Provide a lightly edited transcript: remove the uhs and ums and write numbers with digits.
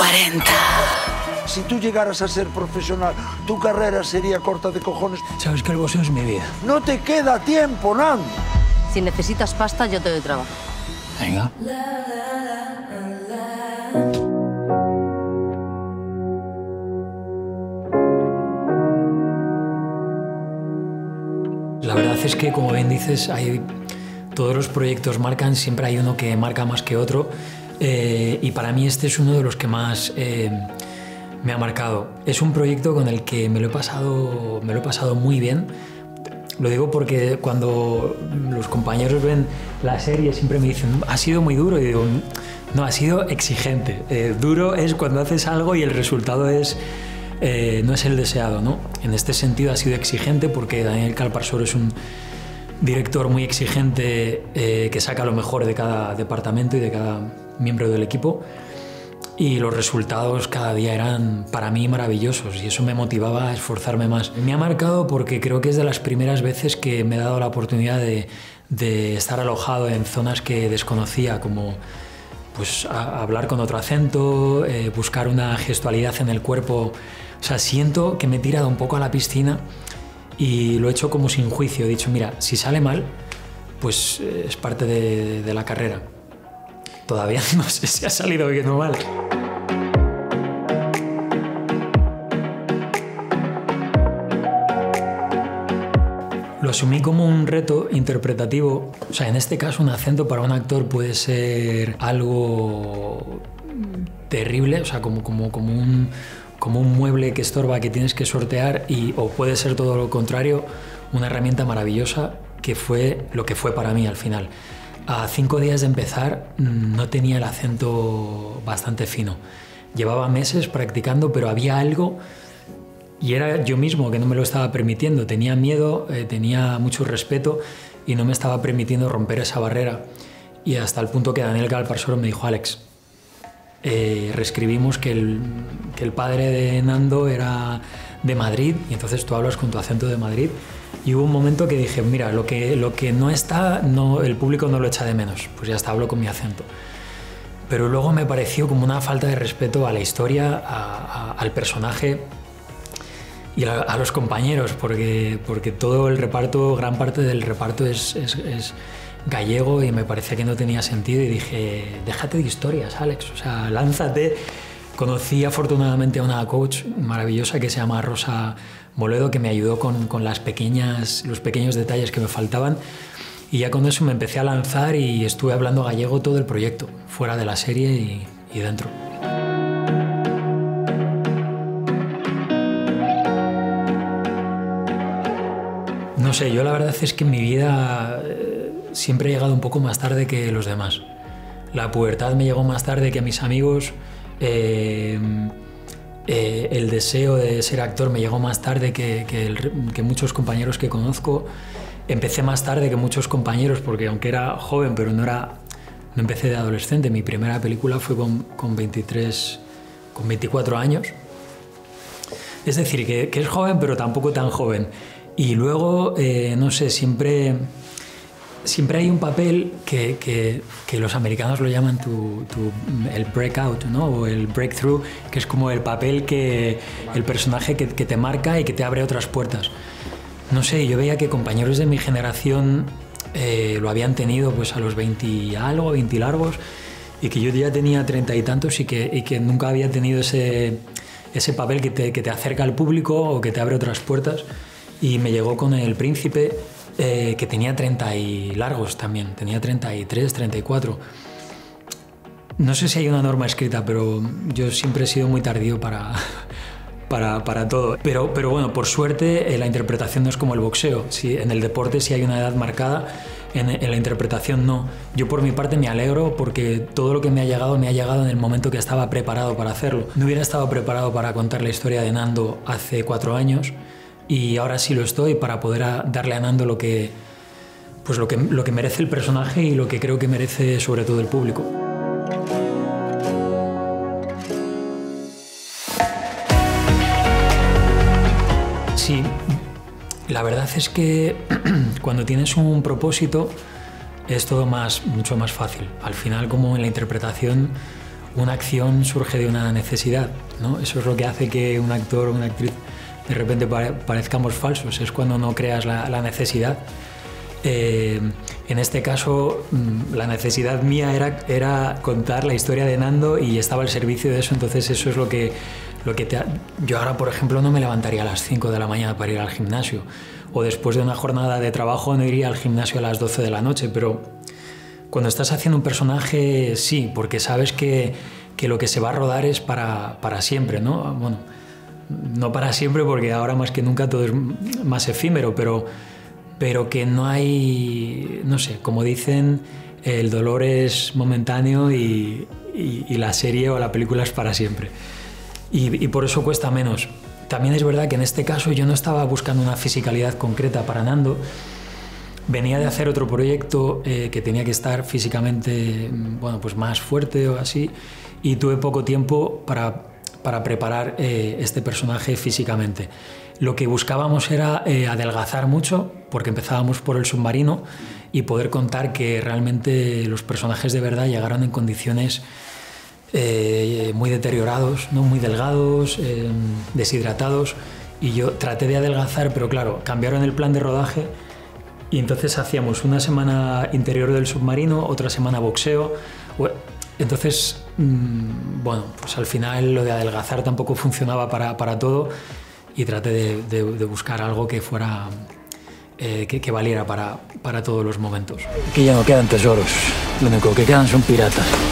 40. Si tú llegaras a ser profesional, tu carrera sería corta de cojones. Sabes que el boxeo es mi vida. No te queda tiempo, Nando. Si necesitas pasta, yo te doy trabajo. Venga. La verdad es que, como bien dices, todos los proyectos marcan, siempre hay uno que marca más que otro. Y para mí este es uno de los que más me ha marcado. Es un proyecto con el que me lo he pasado muy bien. Lo digo porque cuando los compañeros ven la serie siempre me dicen ha sido muy duro y digo no, ha sido exigente. Duro es cuando haces algo y el resultado es, no es el deseado, ¿no? En este sentido ha sido exigente porque Daniel Calparsoro es un director muy exigente que saca lo mejor de cada departamento y de cada miembro del equipo y los resultados cada día eran para mí maravillosos y eso me motivaba a esforzarme más. Me ha marcado porque creo que es de las primeras veces que me he dado la oportunidad de estar alojado en zonas que desconocía, como pues, hablar con otro acento, buscar una gestualidad en el cuerpo. O sea, siento que me he tirado un poco a la piscina y lo he hecho como sin juicio. He dicho, mira, si sale mal, pues es parte de la carrera. Todavía no sé si ha salido bien o mal. Lo asumí como un reto interpretativo. O sea, en este caso, un acento para un actor puede ser algo terrible, o sea, como un mueble que estorba, que tienes que sortear, o puede ser todo lo contrario, una herramienta maravillosa, que fue lo que fue para mí al final. A 5 días de empezar no tenía el acento bastante fino. Llevaba meses practicando, pero había algo y era yo mismo que no me lo estaba permitiendo. Tenía miedo, tenía mucho respeto y no me estaba permitiendo romper esa barrera. Y hasta el punto que Daniel Calparsoro me dijo, Alex, reescribimos que el padre de Nando era de Madrid y entonces tú hablas con tu acento de Madrid. Y hubo un momento que dije, mira, lo que no está, no, el público no lo echa de menos, pues ya está, hablo con mi acento. Pero luego me pareció como una falta de respeto a la historia, al personaje y a los compañeros, porque todo el reparto, gran parte del reparto es gallego y me parecía que no tenía sentido y dije, déjate de historias, Alex, o sea, lánzate. Conocí afortunadamente a una coach maravillosa que se llama Rosa Moledo, que me ayudó con los pequeños detalles que me faltaban y ya con eso me empecé a lanzar y estuve hablando gallego todo el proyecto, fuera de la serie y dentro. No sé, yo la verdad es que en mi vida siempre he llegado un poco más tarde que los demás. La pubertad me llegó más tarde que a mis amigos. El deseo de ser actor me llegó más tarde que muchos compañeros que conozco. Empecé más tarde que muchos compañeros porque aunque era joven, pero no empecé de adolescente. Mi primera película fue con 24 años. Es decir, que es joven, pero tampoco tan joven. Y luego, no sé, siempre hay un papel que los americanos lo llaman el breakout, ¿no? O el breakthrough, que es como el papel el personaje que te marca y que te abre otras puertas. No sé, yo veía que compañeros de mi generación lo habían tenido pues a los 20 y algo, 20 largos, y que yo ya tenía 30 y tantos y que nunca había tenido ese papel que te acerca al público o que te abre otras puertas. Y me llegó con El Príncipe, que tenía 30 y largos también, tenía 33, 34. No sé si hay una norma escrita, pero yo siempre he sido muy tardío para todo. Pero bueno, por suerte la interpretación no es como el boxeo. Si, en el deporte sí hay una edad marcada, en la interpretación no. Yo por mi parte me alegro porque todo lo que me ha llegado en el momento que estaba preparado para hacerlo. No hubiera estado preparado para contar la historia de Nando hace 4 años, y ahora sí lo estoy para poder darle a Nando lo que merece el personaje y lo que creo que merece sobre todo el público. Sí, la verdad es que cuando tienes un propósito es todo mucho más fácil. Al final, como en la interpretación, una acción surge de una necesidad, ¿no? Eso es lo que hace que un actor o una actriz de repente parezcamos falsos, es cuando no creas la necesidad. En este caso, la necesidad mía era contar la historia de Nando y estaba al servicio de eso, entonces eso es lo que yo ahora, por ejemplo, no me levantaría a las 5 de la mañana para ir al gimnasio, o después de una jornada de trabajo no iría al gimnasio a las 12 de la noche, pero cuando estás haciendo un personaje, sí, porque sabes que lo que se va a rodar es para siempre, ¿no? Bueno, no para siempre, porque ahora más que nunca todo es más efímero, pero que no hay, no sé, como dicen, el dolor es momentáneo y la serie o la película es para siempre. Y por eso cuesta menos. También es verdad que en este caso yo no estaba buscando una fisicalidad concreta para Nando. Venía de hacer otro proyecto que tenía que estar físicamente, bueno, pues más fuerte o así, y tuve poco tiempo para preparar este personaje físicamente. Lo que buscábamos era adelgazar mucho, porque empezábamos por el submarino, y poder contar que realmente los personajes de verdad llegaron en condiciones muy deteriorados, ¿no? Muy delgados, deshidratados, y yo traté de adelgazar, pero claro, cambiaron el plan de rodaje, y entonces hacíamos una semana interior del submarino, otra semana boxeo. Entonces, bueno, pues al final lo de adelgazar tampoco funcionaba para todo, y traté de buscar algo que fuera, que valiera para todos los momentos. Aquí ya no quedan tesoros, lo único que quedan son piratas.